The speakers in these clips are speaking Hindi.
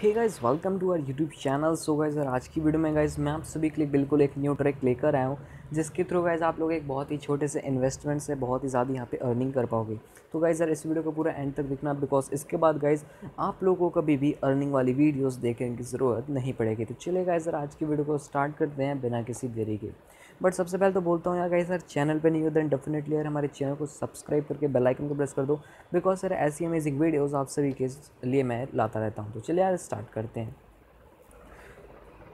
Hey guys, welcome to our YouTube channel. So guys, और आज की वीडियो में गाइस मैं आप सभी के लिए बिल्कुल एक न्यू ट्रिक लेकर आया हूँ, जिसके थ्रू गाइस आप लोग एक बहुत ही छोटे से इन्वेस्टमेंट से बहुत ही ज़्यादा यहाँ पे अर्निंग कर पाओगे। तो गाइस यार, इस वीडियो को पूरा एंड तक देखना, बिकॉज इसके बाद गाइस आप लोगों को कभी भी अर्निंग वाली वीडियोस देखने की ज़रूरत नहीं पड़ेगी। तो चलिए गाइस यार, आज की वीडियो को स्टार्ट करते हैं बिना किसी देरी के। बट सबसे पहले तो बोलता हूँ यार गाइस यार, चैनल पे नहीं हो दैन डेफिनेटली यार हमारे चैनल को सब्सक्राइब करके बेल आइकन को प्रेस कर दो, बिकॉज यार ऐसी अमेजिंग वीडियोज़ आप सभी के लिए मैं लाता रहता हूँ। तो चलिए यार स्टार्ट करते हैं।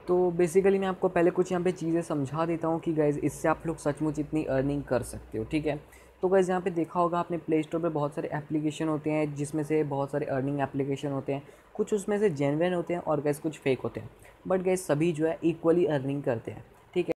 तो बेसिकली मैं आपको पहले कुछ यहाँ पे चीज़ें समझा देता हूँ कि गाइज़ इससे आप लोग सचमुच इतनी अर्निंग कर सकते हो, ठीक है। तो गाइज़ यहाँ पे देखा होगा आपने प्ले स्टोर पर बहुत सारे एप्लीकेशन होते हैं, जिसमें से बहुत सारे अर्निंग एप्लीकेशन होते हैं। कुछ उसमें से जेन्युइन होते हैं और गाइज़ कुछ फेक होते हैं, बट गाइज़ सभी जो है इक्वली अर्निंग करते हैं, ठीक है।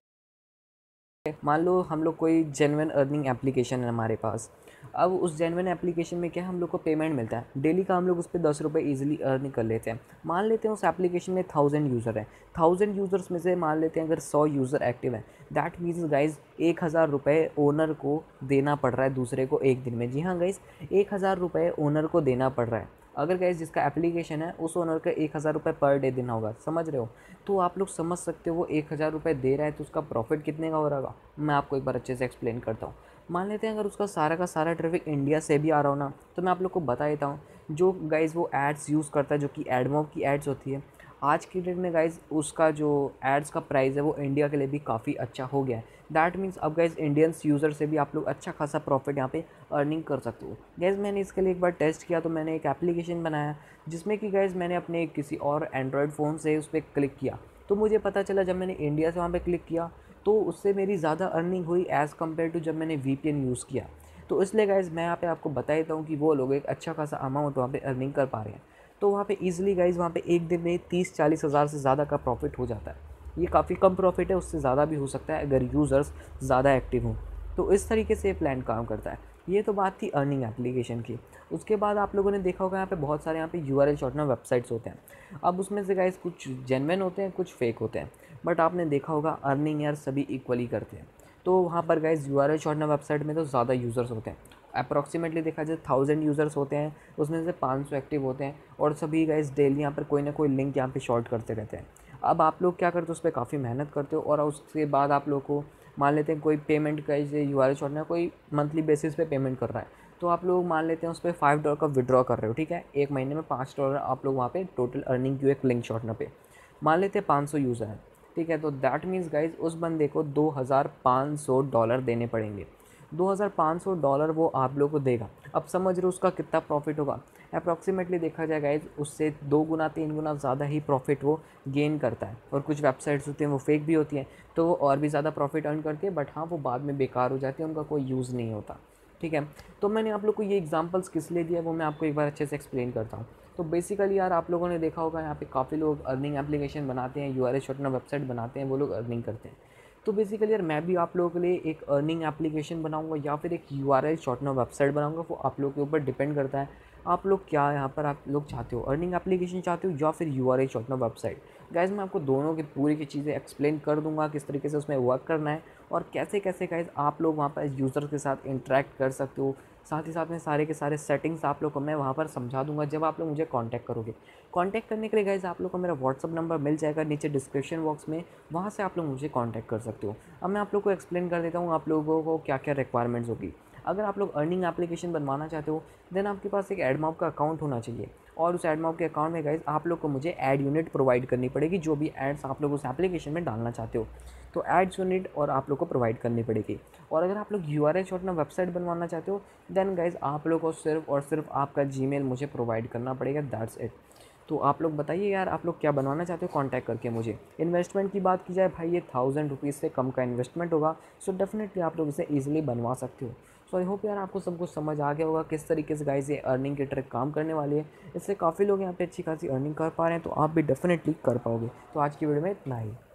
मान लो हम लोग कोई जेन्युइन अर्निंग एप्लीकेशन है हमारे पास। अब उस जेन्युइन एप्लीकेशन में क्या है, हम लोग को पेमेंट मिलता है डेली का, हम लोग उस पर 10 रुपये ईजिली अर्निंग कर लेते हैं। मान लेते हैं उस एप्लीकेशन में 1000 यूज़र हैं। 1000 यूज़र्स में से मान लेते हैं अगर 100 यूज़र एक्टिव हैं, दैट मीन्स गाइज़ 1000 रुपये ओनर को देना पड़ रहा है दूसरे को एक दिन में। जी हाँ गाइज़, 1000 रुपये ओनर को देना पड़ रहा है। अगर गाइज़ जिसका एप्लीकेशन है उस ओनर का 1000 रुपये पर डे देना होगा, समझ रहे हो। तो आप लोग समझ सकते हो वो 1000 रुपये दे रहा है तो उसका प्रॉफिट कितने का हो रहा होगा। मैं आपको एक बार अच्छे से एक्सप्लेन करता हूँ। मान लेते हैं अगर उसका सारा का सारा ट्रैफिक इंडिया से भी आ रहा हो ना, तो मैं आप लोग को बता देता हूँ जो गाइज़ वो एड्स यूज़ करता है, जो कि एडमॉब की एड्स होती है। आज की डेट में गाइज़ उसका जो एड्स का प्राइस है वो इंडिया के लिए भी काफ़ी अच्छा हो गया है। दैट मीन्स अब गाइज़ इंडियंस यूज़र से भी आप लोग अच्छा खासा प्रॉफिट यहाँ पे अर्निंग कर सकते हो। गाइज़ मैंने इसके लिए एक बार टेस्ट किया, तो मैंने एक एप्लीकेशन बनाया जिसमें कि गाइज़ मैंने अपने किसी और एंड्रॉयड फ़ोन से उस पर क्लिक किया, तो मुझे पता चला जब मैंने इंडिया से वहाँ पर क्लिक किया तो उससे मेरी ज़्यादा अर्निंग हुई एज़ कम्पेयर टू जब मैंने VPN यूज़ किया। तो इसलिए गाइज़ मैं यहाँ पे आपको बता देता हूँ कि वो लोग एक अच्छा खासा अमाउंट वहाँ पे अर्निंग कर पा रहे हैं। तो वहाँ पे ईजिली गाइज़ वहाँ पे एक दिन में 30-40 हज़ार से ज़्यादा का प्रॉफिट हो जाता है। ये काफ़ी कम प्रॉफिट है, उससे ज़्यादा भी हो सकता है अगर यूज़र्स ज़्यादा एक्टिव हों। तो इस तरीके से ये प्लान काम करता है। ये तो बात थी अर्निंग एप्लीकेशन की। उसके बाद आप लोगों ने देखा होगा यहाँ पे बहुत सारे यहाँ पे URL शॉर्टनर वेबसाइट्स होते हैं। अब उसमें से गाइज़ कुछ जेन्युइन होते हैं, कुछ फेक होते हैं, बट आपने देखा होगा अर्निंग यार सभी इक्वली करते हैं। तो वहाँ पर गाइज़ URL शॉर्टनर वेबसाइट में तो ज़्यादा यूज़र्स होते हैं, अप्रॉक्सीमेटली देखा जाए 1000 यूज़र्स होते हैं, उसमें से 500 एक्टिव होते हैं और सभी गाइज़ डेली यहाँ पर कोई ना कोई लिंक यहाँ पर शॉर्ट करते रहते हैं। अब आप लोग क्या करते हो, उस पर काफ़ी मेहनत करते हो और उसके बाद आप लोग को मान लेते हैं कोई पेमेंट का URL शॉर्टनर कोई मंथली बेसिस पे पेमेंट कर रहा है, तो आप लोग मान लेते हैं उस पर $5 का विड्रॉ कर रहे हो, ठीक है। एक महीने में $5 आप लोग वहाँ पे टोटल अर्निंग की एक लिंक शॉर्टनर पे मान लेते हैं 500 यूज़र हैं, ठीक है। तो दैट मीन्स गाइज उस बंदे को $2500 देने पड़ेंगे। $2500 वो आप लोग को देगा। अब समझ रहे हो उसका कितना प्रॉफिट होगा। अप्रॉक्सीमेटली देखा जाए गाइज उससे 2 गुना 3 गुना ज़्यादा ही प्रॉफिट वो गेन करता है। और कुछ वेबसाइट्स होती हैं वो फेक भी होती हैं, तो वो और भी ज़्यादा प्रॉफिट अर्न करती है, बट हाँ वो बाद में बेकार हो जाती है, उनका कोई यूज़ नहीं होता, ठीक है। तो मैंने आप लोग को ये एग्जांपल्स किस लिए दिया वो मैं आपको एक बार अच्छे से एक्सप्लेन करता हूँ। तो बेसिकली यार आप लोगों ने देखा होगा यहाँ पे काफ़ी लोग अर्निंग एप्लीकेशन बनाते हैं, URL शॉर्टनर वेबसाइट बनाते हैं, वो लोग अर्निंग करते हैं। तो बेसिकली यार मैं भी आप लोगों के लिए एक अर्निंग एप्लीकेशन बनाऊंगा या फिर एक URL शॉर्टनर वेबसाइट बनाऊंगा। वो आप लोग के ऊपर डिपेंड करता है आप लोग क्या यहाँ पर आप लोग चाहते हो, अर्निंग एप्लीकेशन चाहते हो या फिर URL शॉर्टनर वेबसाइट। गाइज़ मैं आपको दोनों की पूरी की चीज़ें एक्सप्लेन कर दूंगा, किस तरीके से उसमें वर्क करना है और कैसे कैसे गाइज़ आप लोग वहाँ पर यूज़र के साथ इंटरेक्ट कर सकते हो। साथ ही साथ में सारे के सारे सेटिंग्स आप लोग को मैं वहाँ पर समझा दूंगा जब आप लोग मुझे कांटेक्ट करोगे। कांटेक्ट करने के लिए गाइज़ आप लोग को मेरा WhatsApp नंबर मिल जाएगा नीचे डिस्क्रिप्शन बॉक्स में, वहाँ से आप लोग मुझे कांटेक्ट कर सकते हो। अब मैं आप लोग को एक्सप्लेन कर देता हूँ आप लोगों को क्या क्या रिक्वायरमेंट्स होगी। अगर आप लोग अर्निंग एप्लीकेशन बनवाना चाहते हो देन आपके पास एक AdMob का अकाउंट होना चाहिए और उस AdMob के अकाउंट में गाइज़ आप लोग को मुझे एड यूनिट प्रोवाइड करनी पड़ेगी, जो भी एड्स आप लोग उस एप्लीकेशन में डालना चाहते हो तो एड्स यूनिट और आप लोग को प्रोवाइड करनी पड़ेगी। और अगर आप लोग URL शॉर्टनर वेबसाइट बनवाना चाहते हो देन गाइज़ आप लोग को सिर्फ और सिर्फ आपका Gmail मुझे प्रोवाइड करना पड़ेगा, दैट्स इट। तो आप लोग बताइए यार आप लोग क्या बनवाना चाहते हो कॉन्टैक्ट करके मुझे। इन्वेस्टमेंट की बात की जाए भाई, ये 1000 रुपीज़ से कम का इन्वेस्टमेंट होगा, सो डेफिनेटली आप लोग इसे ईजिली बनवा सकते हो। सो आई होप यार आपको सब कुछ समझ आ गया होगा किस तरीके से गाइज़ ये अर्निंग की ट्रिक काम करने वाली है। इससे काफ़ी लोग यहाँ पे अच्छी खासी अर्निंग कर पा रहे हैं, तो आप भी डेफिनेटली कर पाओगे। तो आज की वीडियो में इतना ही।